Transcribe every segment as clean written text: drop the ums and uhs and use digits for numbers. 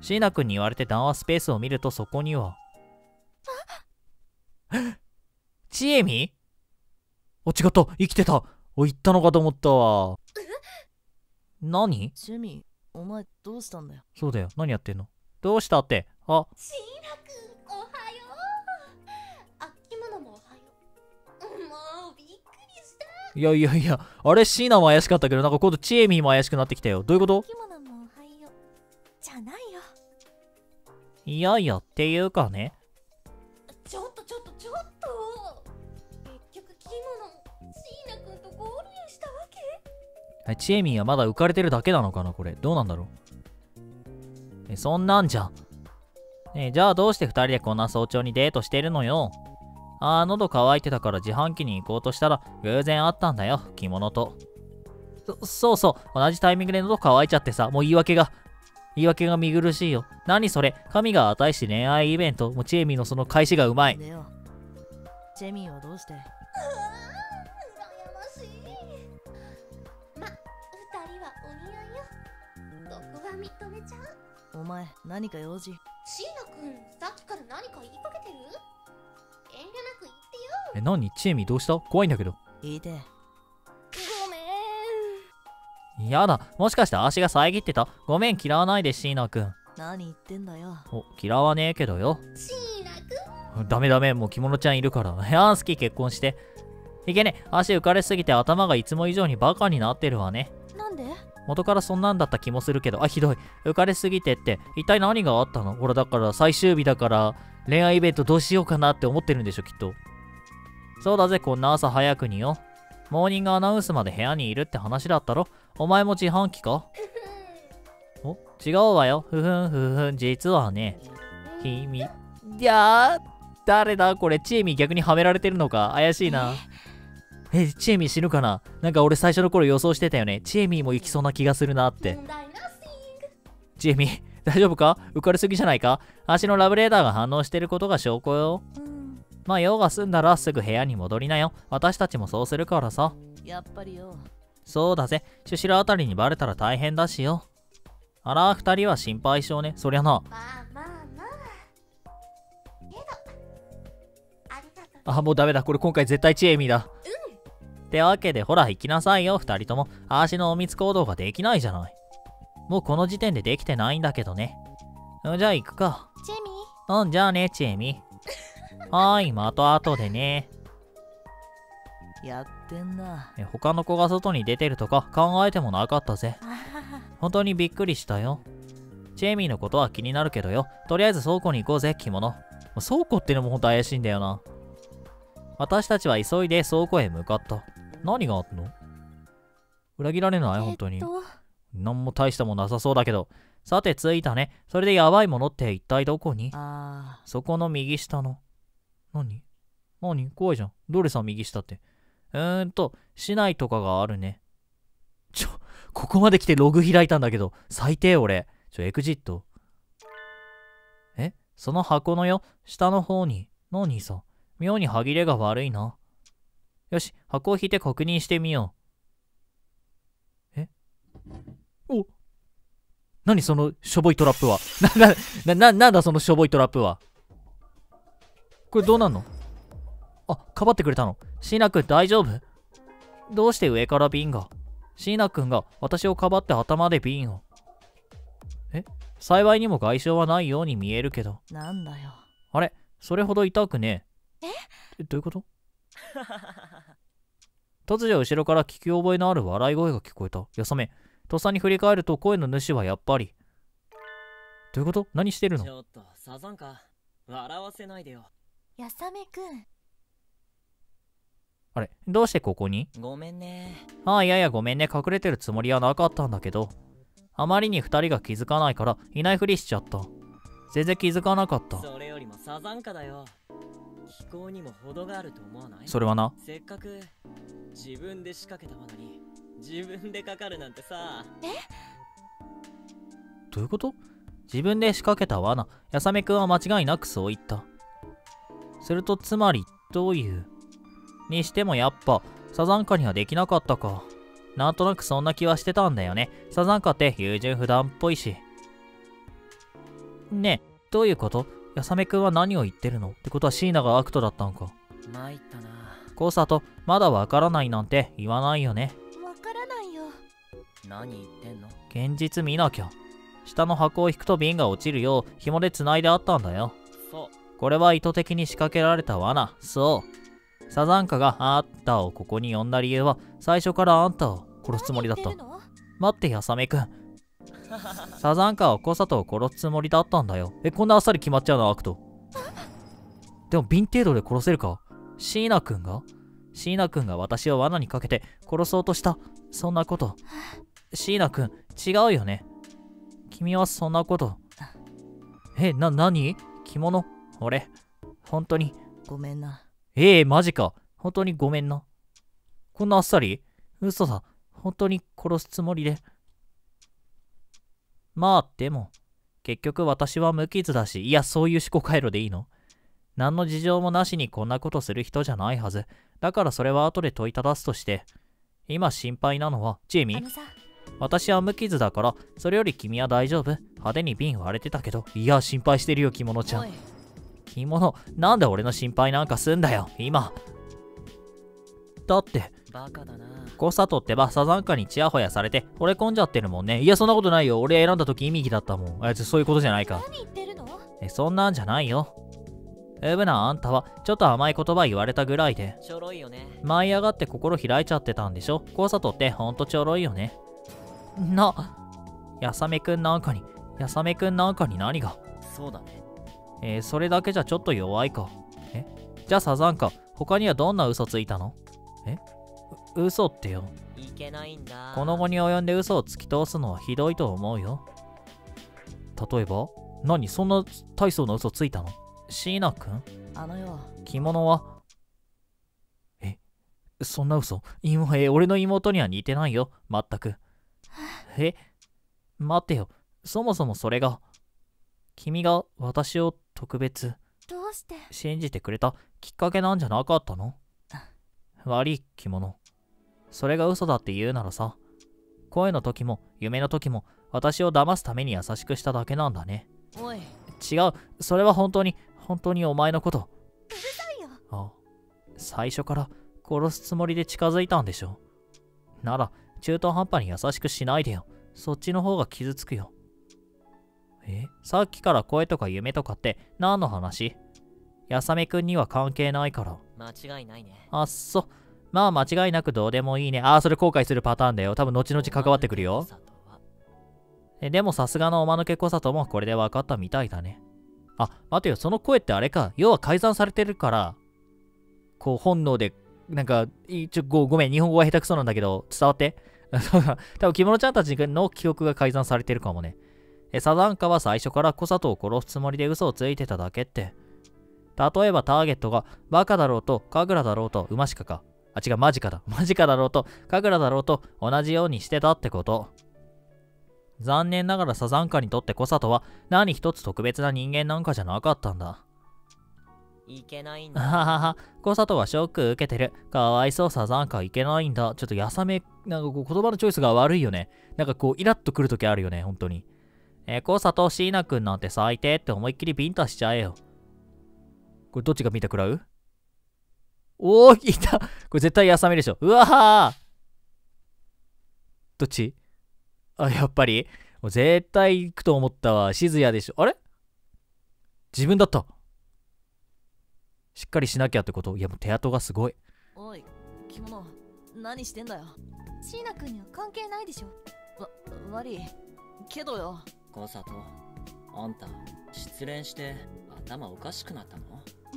椎名くんに言われて談話スペースを見ると、そこにはちえみ？あ、違った、生きてた。お、言ったのかと思ったわ。何？ちえみ、お前どうしたんだよ。そうだよ、何やってんの？どうしたって。あ、椎名くん、おはよう。あ、今のもおはよう。もうびっくりした。いやいやいや、あれ椎名も怪しかったけど、なんか今度ちえみも怪しくなってきたよ。どういうこと？今のもおはようじゃないよ。いやいや、っていうかね。ちょっと結局キモの椎名くんと合流したわけ。ちえみんはまだ浮かれてるだけなのかな、これ。どうなんだろう。そんなんじゃん。じゃあどうして2人でこんな早朝にデートしてるのよ。ああ、喉乾いてたから自販機に行こうとしたら偶然会ったんだよ、着物と。そうそう、同じタイミングで喉乾いちゃってさ、もう言い訳が見苦しいよ。何それ、神が与えし恋愛イベント。もうちえみのその返しがうまい。チェミはどうして？うわー、羨ましい。ま、2人はお似合いよ。どこが認めちゃう？お前、何か用事？椎名くん、さっきから何か言いかけてる？遠慮なく言ってよ。何？チェミどうした？怖いんだけど。言いて。やだ、もしかして足が遮ってた？ごめん、嫌わないで椎名くん。何言ってんだよ。お、嫌わねえけどよ。椎名くん、ダメ、もう着物ちゃんいるから。ヤンスキー、結婚して。いけね、足浮かれすぎて頭がいつも以上にバカになってるわね。なんで？元からそんなんだった気もするけど。あ、ひどい。浮かれすぎてって、一体何があったの？俺だから最終日だから、恋愛イベントどうしようかなって思ってるんでしょ、きっと。そうだぜ、こんな朝早くによ。モーニングアナウンスまで部屋にいるって話だったろ。お前も自販機か？お、違うわよ。ふふん、実はね。君。いやー、誰だこれ。ちえみ逆にはめられてるのか。怪しいな。ちえみ死ぬかな？なんか俺最初の頃予想してたよね。ちえみも行きそうな気がするなって。ちえみ、大丈夫か？浮かれすぎじゃないか？足のラブレーダーが反応してることが証拠よ。まあ用が済んだらすぐ部屋に戻りなよ。私たちもそうするからさ。やっぱりよ。そうだぜ。シュシラあたりにバレたら大変だしよ。あら、二人は心配性ね。そりゃな。まあ。けど、ありがとう。あ、もうダメだ。これ今回絶対チエミだ。ってわけで、ほら、行きなさいよ、二人とも。足の隠密行動ができないじゃない。もうこの時点でできてないんだけどね。じゃあ行くか。チエミ？うん、じゃあね、チエミ。はい、また後でね。やってんな。他の子が外に出てるとか考えてもなかったぜ。本当にびっくりしたよ。チェミーのことは気になるけどよ。とりあえず倉庫に行こうぜ、着物。倉庫ってのも本当怪しいんだよな。私たちは急いで倉庫へ向かった。何があったの？裏切られない、本当に。何も大したもんなさそうだけど。さて、着いたね。それでやばいものって一体どこに？そこの右下の。何？怖いじゃん。どれさ、右下って。市内とかがあるね。ここまで来てログ開いたんだけど、最低俺。エクジット。その箱のよ、下の方に。何さ、妙に歯切れが悪いな。よし、箱を引いて確認してみよう。お、何そのしょぼいトラップは。なんだそのしょぼいトラップは。これどうなんの？あ、かばってくれたの。椎名くん大丈夫？どうして上から瓶が？椎名くんが私をかばって頭で瓶を。幸いにも外傷はないように見えるけど。なんだよ。あれ、それほど痛くねえ。どういうこと？突如後ろから聞き覚えのある笑い声が聞こえた。やさめ。とっさに振り返ると声の主はやっぱり。どういうこと？何してるの？ちょっと、サザンか。笑わせないでよ。やさめくん。あれ、どうしてここに？ごめんね。いや、ごめんね。隠れてるつもりはなかったんだけど、あまりに2人が気づかないからいないふりしちゃった。全然気づかなかった。それよりもサザンカだよ。気候にも程があると思わない？それはな。せっかく自分で仕掛けた罠に自分でかかるなんてさ。どういうこと？自分で仕掛けた罠。やさめくんは間違いなくそう言った。するとつまりどういうにしてもやっぱサザンカにはできなかったか。なんとなくそんな気はしてたんだよね。サザンカって優柔不断っぽいし。ねえ、どういうこと？やさめくんは何を言ってるの？ってことは椎名が悪徒だったのか。参ったな。コウサト、まだわからないなんて言わないよね。わからないよ。何言ってんの？現実見なきゃ。下の箱を引くと瓶が落ちるよう紐で繋いであったんだよ。そう。これは意図的に仕掛けられた罠。そう。サザンカがあんたをここに呼んだ理由は最初からあんたを殺すつもりだった。待って、やさめくん。サザンカはコウサトを殺すつもりだったんだよ。え、こんなあっさり決まっちゃうの、悪徒。でも瓶程度で殺せるか？椎名くんが？椎名くんが私を罠にかけて殺そうとした。そんなこと。椎名くん、違うよね。君はそんなこと。え、何？着物？俺、本当に。ごめんな。マジか。本当にごめんな。こんなあっさり？嘘だ。本当に殺すつもりで。まあ、でも、結局私は無傷だし、いや、そういう思考回路でいいの？何の事情もなしにこんなことする人じゃないはず。だからそれは後で問いただすとして。今心配なのは、ジェミー。私は無傷だから、それより君は大丈夫？派手に瓶割れてたけど、いや、心配してるよ、着物ちゃん。着物、なんで俺の心配なんかすんだよ、今。だって、バカだな。コウサトってば、サザンカにチヤホヤされて、惚れ込んじゃってるもんね。いや、そんなことないよ。俺選んだ時、意味だったもん。あいつ、そういうことじゃないか。何言ってるの？え、そんなんじゃないよ。ウブなあんたは、ちょっと甘い言葉言われたぐらいで。ちょろいよね。舞い上がって心開いちゃってたんでしょ？コウサトって、ほんとちょろいよね。やさめくんなんかに、やさめくんなんかに何が？そうだね。それだけじゃちょっと弱いか。え？じゃあサザンカ、他にはどんな嘘ついたの？え？嘘ってよ。いけないんだ。この後に及んで嘘を突き通すのはひどいと思うよ。例えば？何？そんな大層な嘘ついたの？椎名くん？あのよ。着物は？え？そんな嘘？俺の妹には似てないよ。まったく。え？待てよ。そもそもそれが。君が私を特別。どうして？信じてくれたきっかけなんじゃなかったの？悪い着物。それが嘘だって言うならさ。声の時も夢の時も私を騙すために優しくしただけなんだね。おい。違う。それは本当にお前のこと。うるさいよ。ああ。最初から殺すつもりで近づいたんでしょ。なら、中途半端に優しくしないでよ。そっちの方が傷つくよ。え？さっきから声とか夢とかって何の話？やさめくんには関係ないから。間違いないね。あっそ。まあ間違いなくどうでもいいね。ああ、それ後悔するパターンだよ。多分後々関わってくるよ。でもさすがのおまぬけ小里もこれで分かったみたいだね。あ、待てよ。その声ってあれか。要は改ざんされてるから、こう本能で、なんか、ごめん、日本語は下手くそなんだけど、伝わって。多分、着物ちゃんたちの記憶が改ざんされてるかもね。サザンカは最初からコサトを殺すつもりで嘘をついてただけって。例えばターゲットがバカだろうと、カグラだろうと、ウマシカか。あ、違う、マジカだ。マジカだろうと、カグラだろうと、同じようにしてたってこと。残念ながらサザンカにとってコサトは何一つ特別な人間なんかじゃなかったんだ。いけないんだ。ははは、コサトはショック受けてる。かわいそう、サザンカいけないんだ。ちょっとやさめ、なんかこう言葉のチョイスが悪いよね。なんかこうイラッとくるときあるよね、本当に。コサト、椎名くんなんて最低って思いっきりビンタしちゃえよ。これどっちがビンタ食らう？おー、いた。これ絶対やさめでしょ。うわはー。どっち？あ、やっぱりもう絶対行くと思ったわ。しずやでしょ。あれ？自分だった。しっかりしなきゃってこと？いやもう手跡がすごい。おい、着物、何してんだよ。椎名くんには関係ないでしょ。悪いけどよ。コウサト、あんた、失恋して頭おかしくなったの？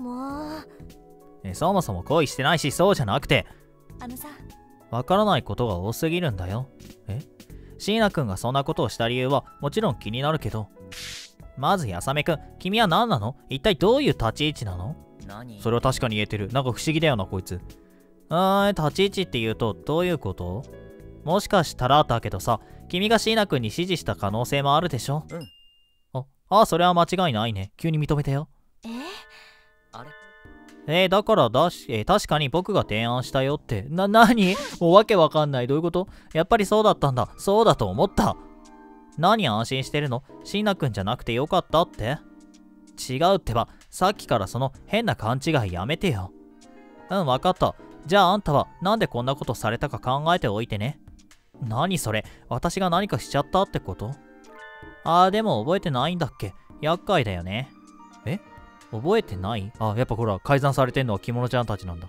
もう。そもそも恋してないし、そうじゃなくて。あのさ。わからないことが多すぎるんだよ。え？椎名くんがそんなことをした理由はもちろん気になるけど。まず、やさめくん、君は何なの？一体どういう立ち位置なの？それは確かに言えてる。なんか不思議だよな、こいつ。立ち位置って言うと、どういうこと？もしかしたらだけどさ、君が椎名くんに指示した可能性もあるでしょ？うん。ああ、それは間違いないね。急に認めてよ。あれ？だから確かに僕が提案したよって。何？もうわけわかんない。どういうこと？やっぱりそうだったんだ。そうだと思った。何安心してるの？椎名くんじゃなくてよかったって。違うってば、さっきからその変な勘違いやめてよ。うん、わかった。じゃああんたはなんでこんなことされたか考えておいてね。何それ、私が何かしちゃったってこと？あー、でも覚えてないんだっけ？厄介だよね。え？覚えてない？あ、やっぱほら、改ざんされてんのは着物ちゃんたちなんだ。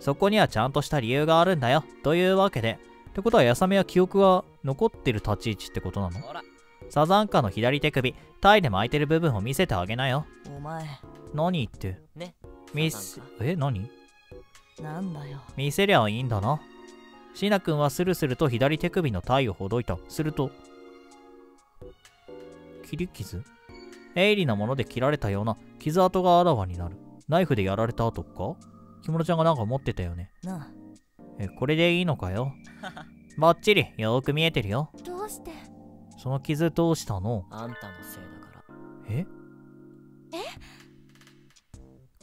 そこにはちゃんとした理由があるんだよ。というわけで。ってことは、やさめは記憶が残ってる立ち位置ってことなの？サザンカの左手首、タイで巻いてる部分を見せてあげなよ。お前。何言って。ね。え、何？なんだよ。見せりゃいいんだな。椎名くんはスルスルと左手首のタイをほどいた。すると、切り傷？鋭利なもので切られたような傷跡があらわになる。ナイフでやられた跡か？着物ちゃんがなんか持ってたよね。なあ。え、これでいいのかよ。バッチリ、よーく見えてるよ。どうして？その傷どうしたの？あんたのせいだから。え？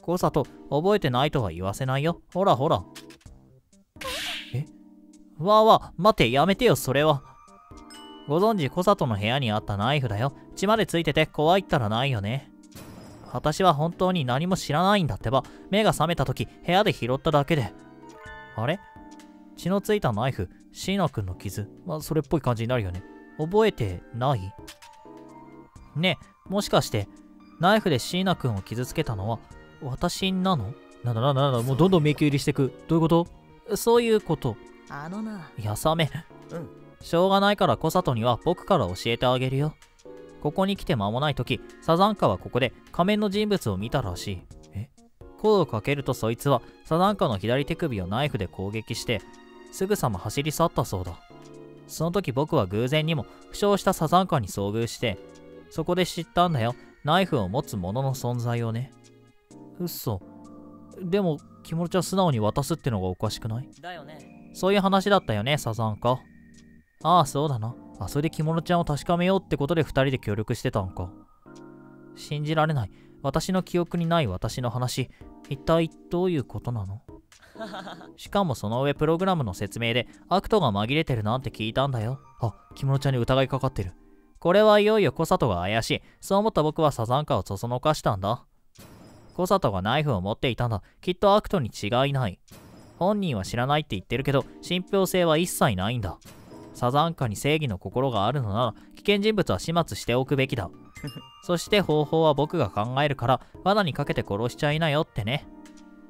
誤差と覚えてないとは言わせないよ。ほらほら。え？わあわあ、待て、やめてよ、それは。ご存知、小里の部屋にあったナイフだよ。血までついてて怖いったらないよね。私は本当に何も知らないんだってば。目が覚めた時、部屋で拾っただけで。あれ？血のついたナイフ、椎名くんの傷。まあ、それっぽい感じになるよね。覚えてない？ねえ、もしかして、ナイフで椎名くんを傷つけたのは私なの？なんだ、もうどんどん迷宮入りしてく。どういうこと？そういうこと。あのな。やさめ。うん。しょうがないから小里には僕から教えてあげるよ。ここに来て間もないとき、サザンカはここで仮面の人物を見たらしい。え？声をかけるとそいつはサザンカの左手首をナイフで攻撃して、すぐさま走り去ったそうだ。その時僕は偶然にも負傷したサザンカに遭遇して、そこで知ったんだよ。ナイフを持つ者の存在をね。嘘。でも、着物ちゃん素直に渡すってのがおかしくない？だよね。そういう話だったよね、サザンカ。ああ、そうだな。あ、それで着物ちゃんを確かめようってことで2人で協力してたんか。信じられない。私の記憶にない私の話。一体どういうことなの？しかもその上プログラムの説明で悪党が紛れてるなんて聞いたんだよ。あ、着物ちゃんに疑いかかってる。これはいよいよ小里が怪しい。そう思った僕はサザンカをそそのかしたんだ。小里がナイフを持っていたんだ。きっと悪党に違いない。本人は知らないって言ってるけど、信憑性は一切ないんだ。サザンカに正義の心があるのなら、危険人物は始末しておくべきだ。そして方法は僕が考えるから、罠にかけて殺しちゃいなよってね。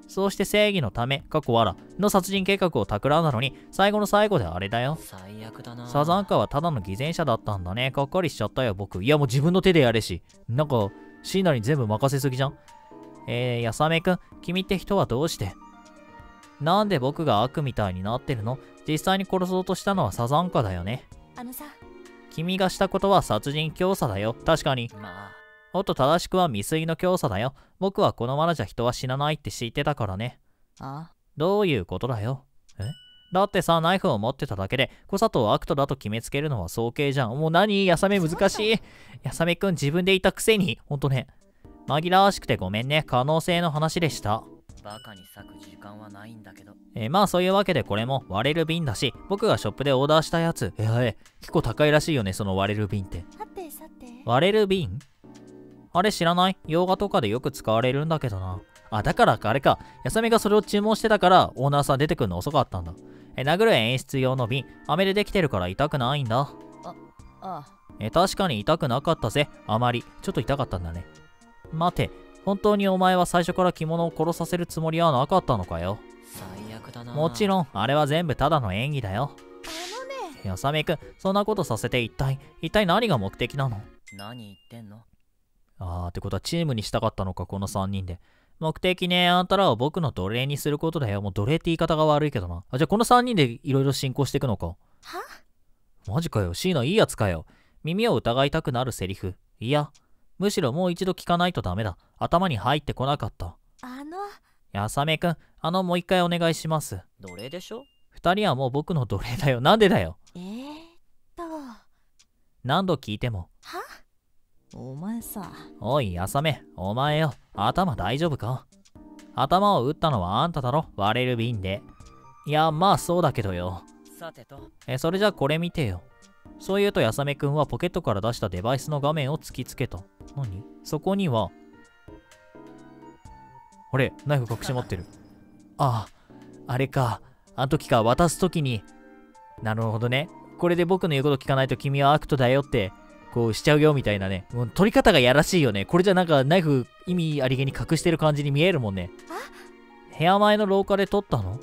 そうして正義のため、過去わらの殺人計画を企んだのに、最後の最後であれだよ。最悪だな。サザンカはただの偽善者だったんだね。がっかりしちゃったよ、僕。いや、もう自分の手でやれし。なんか、椎名に全部任せすぎじゃん。やさめくん、君って人はどうして？なんで僕が悪みたいになってるの？実際に殺そうとしたのはサザンカだよね。あのさ。君がしたことは殺人教唆だよ。確かに。まあ。おっと、正しくは未遂の教唆だよ。僕はこのままじゃ人は死なないって知ってたからね。ああ。どういうことだよ。え？だってさ、ナイフを持ってただけで、小里を悪徒だと決めつけるのは早計じゃん。もう何？やさめ難しい。やさめくん自分でいたくせに。ほんとね。紛らわしくてごめんね。可能性の話でした。バカに割く時間はないんだけど。まあそういうわけでこれも割れる瓶だし、僕がショップでオーダーしたやつ。結構高いらしいよね、その割れる瓶って。さて。割れる瓶？あれ知らない？洋画とかでよく使われるんだけどな。あ、だからあれか。やさめがそれを注文してたから、オーナーさん出てくるの遅かったんだ。殴る演出用の瓶、飴でできてるから痛くないんだ。確かに痛くなかったぜ。あまり。ちょっと痛かったんだね。待て、本当にお前は最初から着物を殺させるつもりはなかったのかよ。最悪だな。もちろん、あれは全部ただの演技だよ。やさめくん、そんなことさせて一体何が目的なの？何言ってんの？ああ、ってことはチームにしたかったのか、この3人で。目的ね、あんたらを僕の奴隷にすることだよ。もう奴隷って言い方が悪いけどな。あ、じゃあこの3人でいろいろ進行していくのか。は？マジかよ、椎名いいやつかよ。耳を疑いたくなるセリフ。いや。むしろもう一度聞かないとダメだ。頭に入ってこなかった。やさめくん、もう一回お願いします。奴隷でしょ？二人はもう僕の奴隷だよ。なんでだよ。何度聞いても。は？お前さ。おい、やさめ、お前よ。頭大丈夫か？頭を打ったのはあんただろ？割れる瓶で。いや、まあそうだけどよ。さてと。それじゃこれ見てよ。そう言うとやさめくんはポケットから出したデバイスの画面を突きつけた。何？そこには、あれ、ナイフ隠し持ってる。ああ、あれか。あの時か、渡す時に。なるほどね。これで僕の言うこと聞かないと君は悪徒だよって、こうしちゃうよみたいなね。もう取り方がやらしいよね。これじゃなんかナイフ意味ありげに隠してる感じに見えるもんね。部屋前の廊下で撮ったの？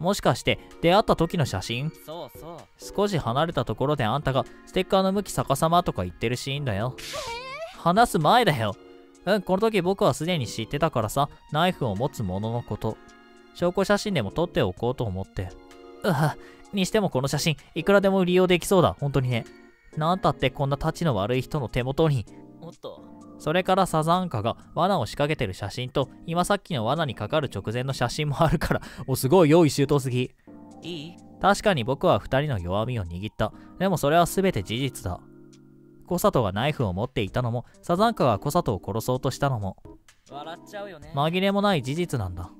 もしかして出会った時の写真？そうそう。少し離れたところであんたがステッカーの向き逆さまとか言ってるシーンだよ。話す前だよ。うん、この時僕はすでに知ってたからさ、ナイフを持つ者のこと。証拠写真でも撮っておこうと思って。にしてもこの写真、いくらでも利用できそうだ。本当にね。なんたってこんなタチの悪い人の手元に。おっと。それからサザンカが罠を仕掛けてる写真と、今さっきの罠にかかる直前の写真もあるから、お、すごい用意周到すぎ。いい？確かに僕は2人の弱みを握った。でもそれは全て事実だ。コサトがナイフを持っていたのも、サザンカがコサトを殺そうとしたのも、笑っちゃうよね。紛れもない事実なんだ。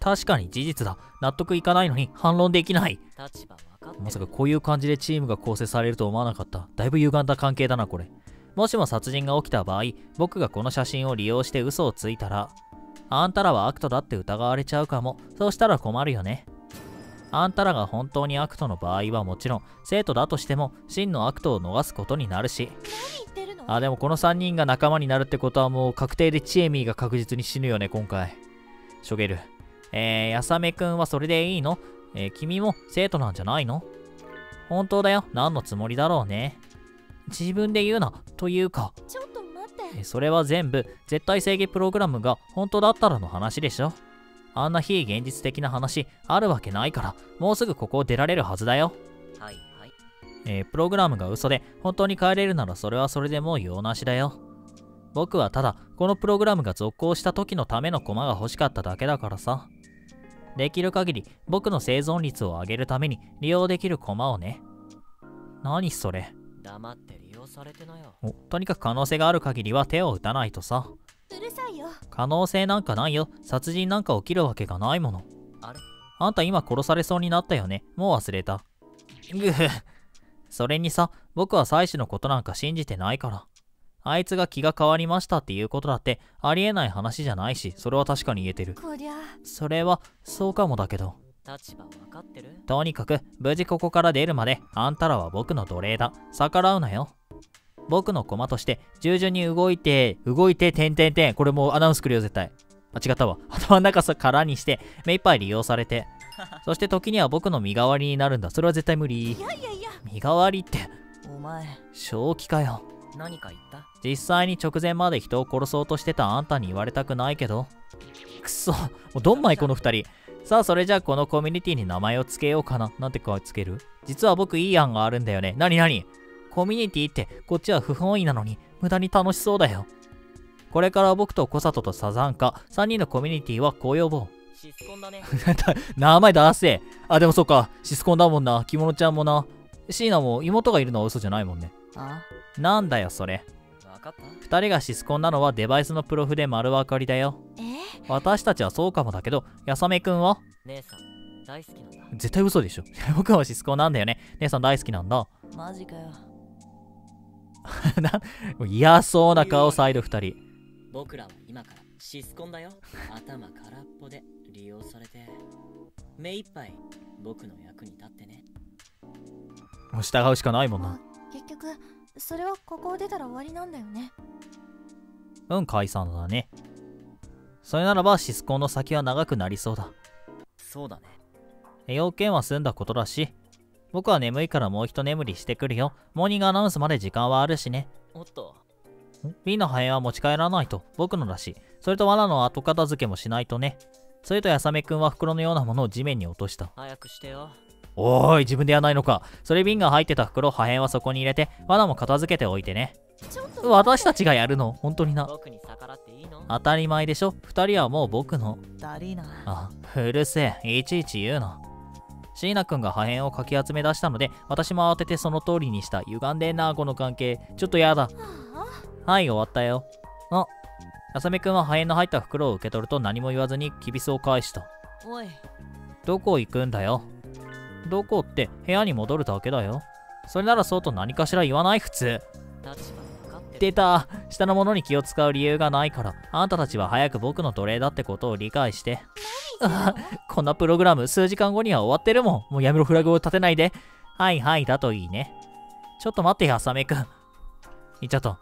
確かに事実だ。納得いかないのに反論できない。立場分かってる。まさかこういう感じでチームが構成されると思わなかった。だいぶ歪んだ関係だな、これ。もしも殺人が起きた場合、僕がこの写真を利用して嘘をついたら、あんたらは悪徒だって疑われちゃうかも。そうしたら困るよね。あんたらが本当に悪徒の場合はもちろん、生徒だとしても真の悪徒を逃すことになるし。何言ってるの？あ、でもこの3人が仲間になるってことはもう確定でチエミーが確実に死ぬよね、今回。しょげる。やさめくんはそれでいいの？君も生徒なんじゃないの？本当だよ。何のつもりだろうね。自分で言うな、というか。ちょっと待って。それは全部、絶対正義プログラムが本当だったらの話でしょ。あんな非現実的な話、あるわけないから、もうすぐここを出られるはずだよ。はいはい。プログラムが嘘で、本当に帰れるならそれはそれでもう用なしだよ。僕はただ、このプログラムが続行した時のためのコマが欲しかっただけだからさ。できる限り僕の生存率を上げるために利用できるコマをね。何それ。黙って利用されてなよ。お、とにかく可能性がある限りは手を打たないとさ。うるさいよ。可能性なんかないよ。殺人なんか起きるわけがないもの。あれ？あんた今殺されそうになったよね。もう忘れた。ぐふ。それにさ、僕は妻子のことなんか信じてないから。あいつが気が変わりましたっていうことだってありえない話じゃないし、それは確かに言えてる。こりゃそれはそうかもだけど。立場分かってる？とにかく無事ここから出るまであんたらは僕の奴隷だ。逆らうなよ。僕の駒として従順に動いてこれもうアナウンスくるよ絶対。あ、違ったわ。頭の中さ空にして目いっぱい利用されてそして時には僕の身代わりになるんだ。それは絶対無理。いやいやいや、身代わりってお前正気かよ。何か言った？実際に直前まで人を殺そうとしてたあんたに言われたくないけど。くそ、もうどんまいこの2人。さあそれじゃあこのコミュニティに名前をつけようかな。なんてかつける？実は僕いい案があるんだよね。なになに？コミュニティってこっちは不本意なのに無駄に楽しそうだよ。これから僕とコサトとサザンカ3人のコミュニティはこう呼ぼう。シスコンだね。名前出せ。あ、でもそうか。シスコンだもんな。着物ちゃんもな。シーナも妹がいるのは嘘じゃないもんね。ああ、なんだよそれ。2人がシスコンなのはデバイスのプロフで丸分かりだよ。私たちはそうかもだけど、やさめくんは姉さん大好きなんだ。絶対嘘でしょ。僕はシスコンなんだよね。姉さん大好きなんだ。マジかよ。嫌そうな顔サイド2人。僕らは今からシスコンだよ。頭空っぽで利用されて、目いっぱい僕の役に立ってね。もう従うしかないもんな。結局それはここを出たら終わりなんだよね。うん、解散だね。それならばシスコンの先は長くなりそうだ。そうだね。要件は済んだことだし、僕は眠いからもう一眠りしてくるよ。モーニングアナウンスまで時間はあるしね。おっと。瓶の破片は持ち帰らないと。僕のだし。それと罠の後片付けもしないとね。それとやさめくんは袋のようなものを地面に落とした。早くしてよ。おーい、自分でやらないのか。それ瓶が入ってた袋、破片はそこに入れて、罠も片付けておいてね。私たちがやるの、本当にな。僕に逆らっていいの？当たり前でしょ。二人はもう僕の。だりな。あ、うるせえ。いちいち言うな。椎名くんが破片をかき集め出したので、私も慌ててその通りにした。歪んでんな、この関係。ちょっとやだ。はい、終わったよ。あ、やさめくんは破片の入った袋を受け取ると何も言わずにきびすを返した。おい。どこ行くんだよ。どこって部屋に戻るだけだよ。それならそうと何かしら言わない普通。出た。下のものに気を使う理由がないから、あんたたちは早く僕の奴隷だってことを理解して。こんなプログラム、数時間後には終わってるもん。もうやめろ、フラグを立てないで。はいはい、だといいね。ちょっと待ってよ、浅見くん。言っちゃった。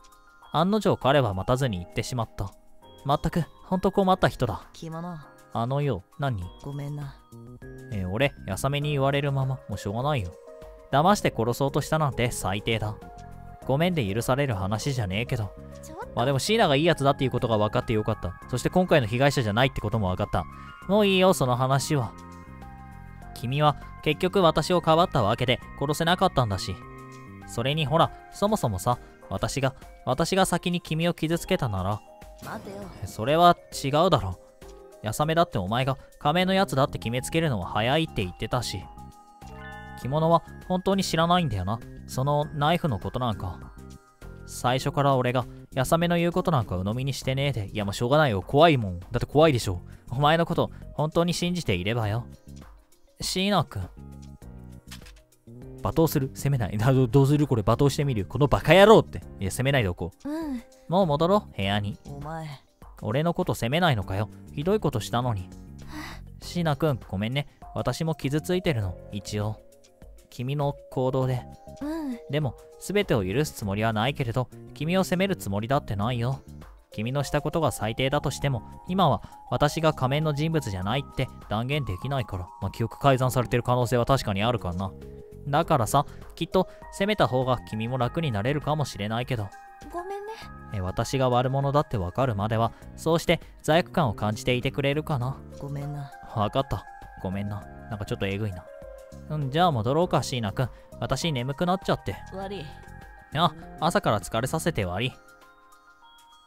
案の定彼は待たずに行ってしまった。まったく、ほんと困った人だ。あのよ、何？ごめんな。俺、浅見に言われるまま、もうしょうがないよ。騙して殺そうとしたなんて最低だ。ごめんで許される話じゃねえけど。まあでも椎名がいいやつだっていうことが分かってよかった。そして今回の被害者じゃないってことも分かった。もういいよ、その話は。君は結局私をかばったわけで殺せなかったんだし。それにほら、そもそもさ、私が先に君を傷つけたなら。それは違うだろ。やさめだってお前が仮面のやつだって決めつけるのは早いって言ってたし。着物は本当に知らないんだよな。そのナイフのことなんか。最初から俺が、やさめの言うことなんか鵜呑みにしてねえで。いやもうしょうがないよ。怖いもん。だって怖いでしょ。お前のこと本当に信じていればよ。椎名くん。罵倒する。責めない。どうするこれ罵倒してみる。このバカ野郎って。いや、責めないでおこう。うん、もう戻ろう、部屋に。お前。俺のこと責めないのかよ。ひどいことしたのに。椎名くん、ごめんね。私も傷ついてるの。一応。君の行動で、うん、でも全てを許すつもりはないけれど君を責めるつもりだってないよ。君のしたことが最低だとしても今は私が仮面の人物じゃないって断言できないから、まあ、記憶改ざんされてる可能性は確かにあるからな。だからさ、きっと責めた方が君も楽になれるかもしれないけど。ごめんね。私が悪者だってわかるまではそうして罪悪感を感じていてくれるかな。ごめんな。わかった、ごめんな。なんかちょっとえぐいな。うん、じゃあ戻ろうか、椎名くん。私眠くなっちゃって。悪い。あ、朝から疲れさせて悪い。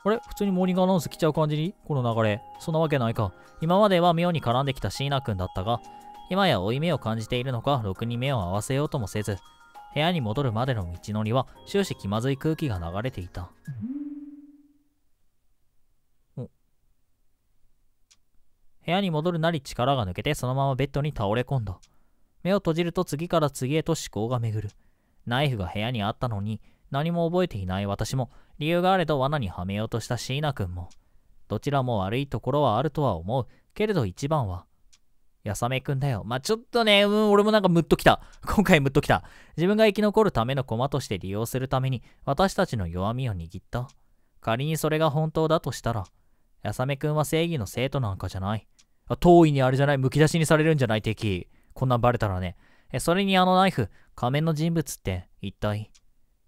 あれ？普通にモーニングアナウンス来ちゃう感じに？この流れ。そんなわけないか。今までは妙に絡んできた椎名くんだったが、今や負い目を感じているのか、ろくに目を合わせようともせず、部屋に戻るまでの道のりは終始気まずい空気が流れていた。部屋に戻るなり力が抜けて、そのままベッドに倒れ込んだ。目を閉じると次から次へと思考が巡る。ナイフが部屋にあったのに何も覚えていない私も、理由があれど罠にはめようとした椎名くんも、どちらも悪いところはあるとは思うけれど一番はやさめくんだよ。まあ、ちょっとね、俺もなんかムッときた。今回ムッときた。自分が生き残るための駒として利用するために私たちの弱みを握った。仮にそれが本当だとしたら、やさめくんは正義の生徒なんかじゃない。あ、遠いにあれじゃない、むき出しにされるんじゃない敵。こんなんバレたらね。それにあのナイフ、仮面の人物って一体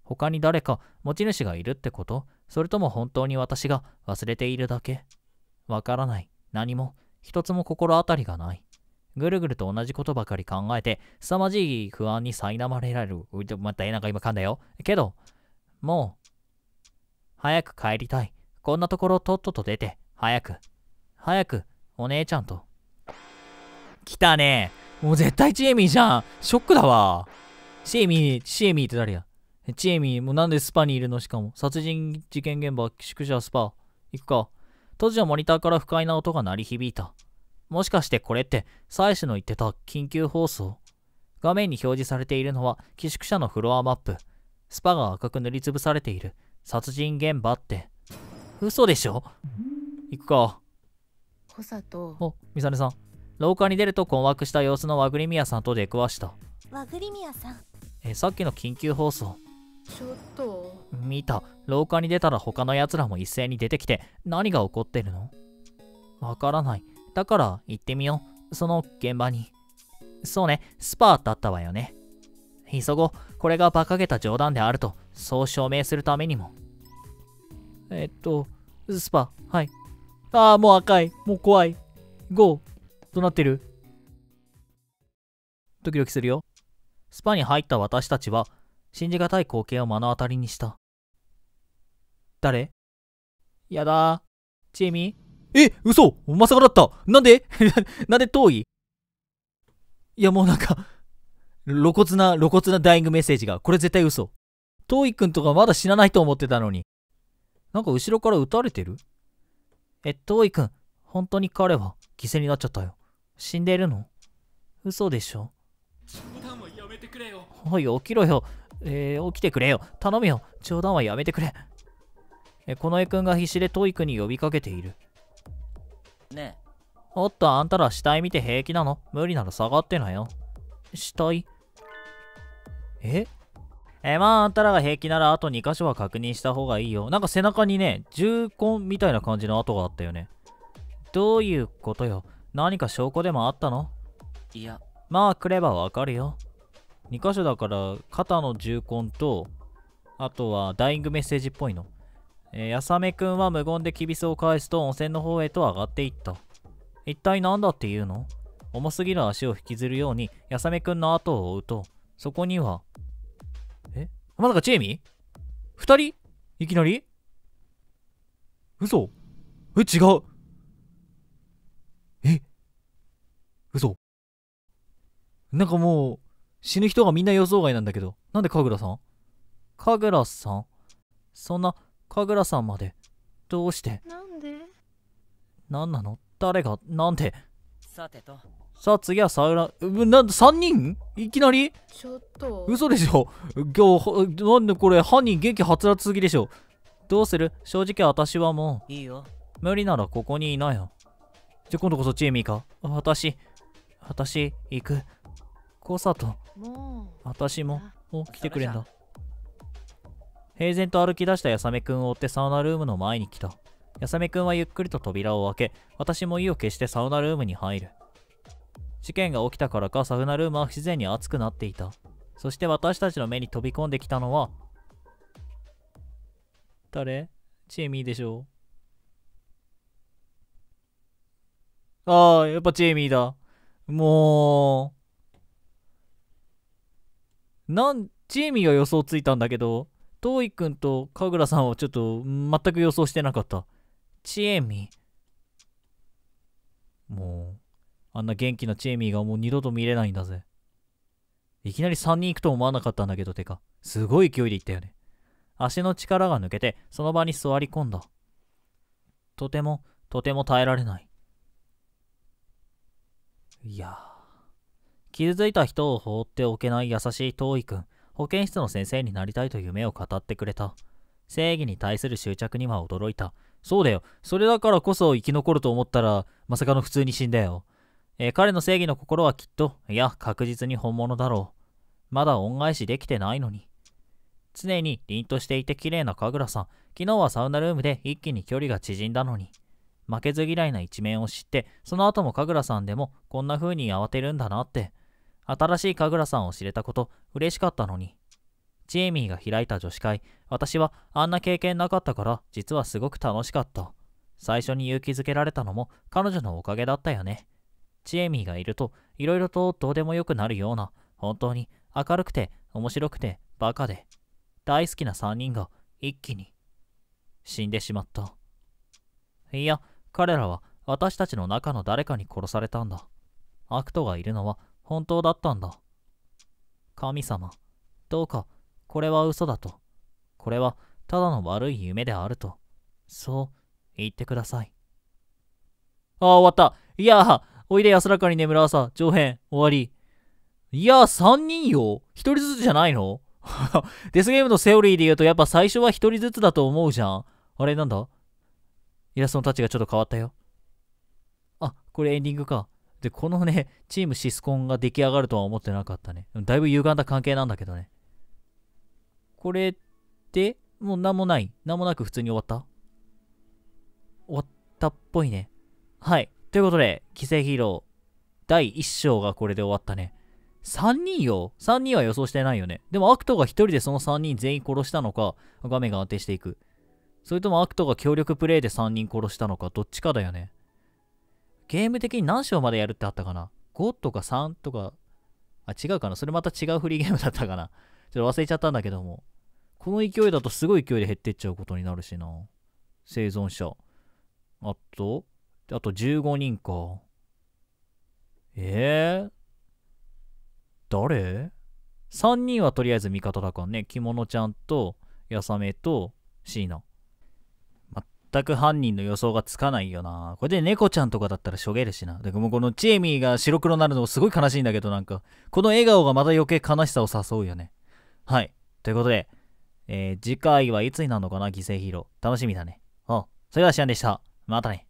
他に誰か持ち主がいるってこと？それとも本当に私が忘れているだけ？わからない。何も一つも心当たりがない。ぐるぐると同じことばかり考えて凄まじい不安に苛まれられる。またなんか今噛んだよ。けどもう早く帰りたい。こんなところをとっとと出て早くお姉ちゃんと。来たね。もう絶対チエミーじゃん。ショックだわ。チエミーって誰や。チエミー、もうなんでスパにいるの。しかも、殺人事件現場、宿舎スパ。行くか。突如モニターから不快な音が鳴り響いた。もしかしてこれって、妻子の言ってた緊急放送。画面に表示されているのは、寄宿舎のフロアマップ。スパが赤く塗りつぶされている。殺人現場って。嘘でしょ。行くか。小里。お、ミサネさん。廊下に出ると困惑した様子のワグリミヤさんと出くわした。ワグリミヤさん。さっきの緊急放送。ちょっと。見た。廊下に出たら他の奴らも一斉に出てきて、何が起こってるの？わからない。だから行ってみよう。その現場に。そうね、スパーだったわよね。急ごう。これが馬鹿げた冗談であると、そう証明するためにも。スパ、はい。ああ、もう赤い。もう怖い。ゴー。どうなってる？ドキドキするよ。スパに入った私たちは信じがたい光景を目の当たりにした。誰？やだー。チエミ？え、嘘！まさかだった。なんでなんで遠い？いやもうなんか露骨なダイイングメッセージが。これ絶対嘘。遠いくんとかまだ死なないと思ってたのに、なんか後ろから撃たれてる。遠いくん、本当に彼は犠牲になっちゃったよ。死んでるの？嘘でしょ。おい、起きろよ。起きてくれよ。頼むよ。冗談はやめてくれ。このえくんが必死でトイくんに呼びかけている。ねえ。おっと、あんたら死体見て平気なの？無理なら下がってなよ。死体？まあ、あんたらが平気ならあと2箇所は確認した方がいいよ。なんか背中にね、銃痕みたいな感じの跡があったよね。どういうことよ。何か証拠でもあったの？いや。まあ、来ればわかるよ。2箇所だから、肩の銃痕と、あとはダイイングメッセージっぽいの。やさめくんは無言できびすを返すと温泉の方へと上がっていった。一体何だっていうの？重すぎる足を引きずるように、やさめくんの後を追うと、そこには、まさかチエミ？二人？いきなり？嘘？違う。嘘。なんかもう、死ぬ人がみんな予想外なんだけど、なんで神楽さん？神楽さん？そんな、神楽さんまで、どうして？なんで？なんなの？誰が、なんで？さてと。さあ次はサウラ、なんで3人いきなり？ちょっと嘘でしょ。今日なんでこれ犯人激はつらつすぎでしょ。どうする？正直私はもういいよ。無理ならここにいなよ。じゃ今度こそチーミーか。私行く。コサと私も来てくれんだ。平然と歩き出したやさめくんを追ってサウナルームの前に来た。やさめくんはゆっくりと扉を開け、私も意を決してサウナルームに入る。事件が起きたからか、サウナルームは不自然に熱くなっていた。そして私たちの目に飛び込んできたのは、誰？チエミーでしょう。ああ、やっぱチエミーだ。もう。チエミーは予想ついたんだけど、トウイくんと神楽さんはちょっと全く予想してなかった。チエミー。もう。あんな元気なチエミーがもう二度と見れないんだぜ。いきなり3人行くと思わなかったんだけど、てか、すごい勢いで行ったよね。足の力が抜けて、その場に座り込んだ。とても耐えられない。いやー。傷ついた人を放っておけない優しいトウイくん。保健室の先生になりたいと夢を語ってくれた。正義に対する執着には驚いた。そうだよ。それだからこそ生き残ると思ったら、まさかの普通に死んだよ。彼の正義の心はきっと、いや、確実に本物だろう。まだ恩返しできてないのに。常に凛としていて綺麗な神楽さん。昨日はサウナルームで一気に距離が縮んだのに。負けず嫌いな一面を知って、その後も神楽さんでもこんな風に慌てるんだなって。新しい神楽さんを知れたこと、嬉しかったのに。チエミーが開いた女子会。私はあんな経験なかったから、実はすごく楽しかった。最初に勇気づけられたのも彼女のおかげだったよね。チエミーがいると、いろいろとどうでもよくなるような、本当に明るくて、面白くて、バカで、大好きな3人が一気に死んでしまった。いや、彼らは私たちの中の誰かに殺されたんだ。悪党がいるのは本当だったんだ。神様、どうか、これは嘘だと。これはただの悪い夢であると。そう言ってください。ああ、終わった。いやー、おいで安らかに眠る朝、上辺、終わり。いやー、3人よ。1人ずつじゃないの？デスゲームのセオリーで言うと、やっぱ最初は1人ずつだと思うじゃん。あれなんだ？イラストのタッチがちょっと変わったよ。あ、これエンディングか。で、このね、チームシスコンが出来上がるとは思ってなかったね。だいぶ歪んだ関係なんだけどね。これって、もうなんもない。なんもなく普通に終わった？終わったっぽいね。はい。ということで、奇跡ヒーロー第1章がこれで終わったね。3人よ。3人は予想してないよね。でも、アクトが1人でその3人全員殺したのか、画面が安定していく。それとも、アクトが協力プレイで3人殺したのか、どっちかだよね。ゲーム的に何章までやるってあったかな？ 5 とか3とか、あ、違うかな？それまた違うフリーゲームだったかな？ちょっと忘れちゃったんだけども。この勢いだとすごい勢いで減ってっちゃうことになるしな。生存者。あと15人か。誰 ?3 人はとりあえず味方だからね。着物ちゃんと、やさめと、椎名。全く犯人の予想がつかないよな。これで猫ちゃんとかだったらしょげるしな。だからもうこのチエミーが白黒になるのすごい悲しいんだけど、なんか、この笑顔がまた余計悲しさを誘うよね。はい。ということで、次回はいつになるのかな、犠牲ヒーロー。楽しみだね。それではシアンでした。またね。